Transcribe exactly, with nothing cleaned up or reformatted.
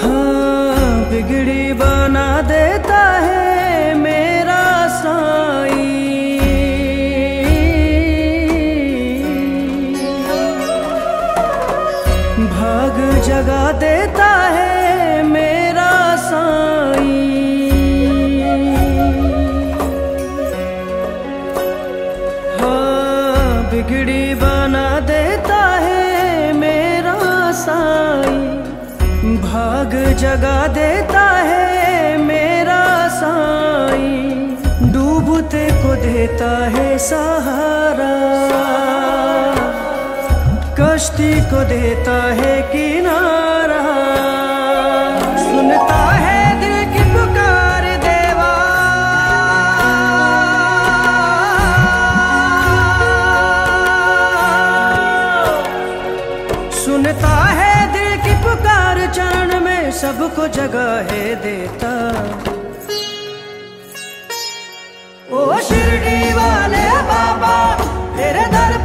हाँ बिगड़ी बना देता है मेरा साईं, भाग जगा देता है मेरा साईं। हाँ बिगड़ी बना देता है मेरा साईं, भाग जगा देता है मेरा साईं। डूबते को देता है सहारा, कश्ती को देता है किनारा। सुनता है दिल की पुकार देवा, सुनता है दिल की पुकार, चरण में सबको जगह है देता। ओ शिरडी वाले बाबा तेरे दर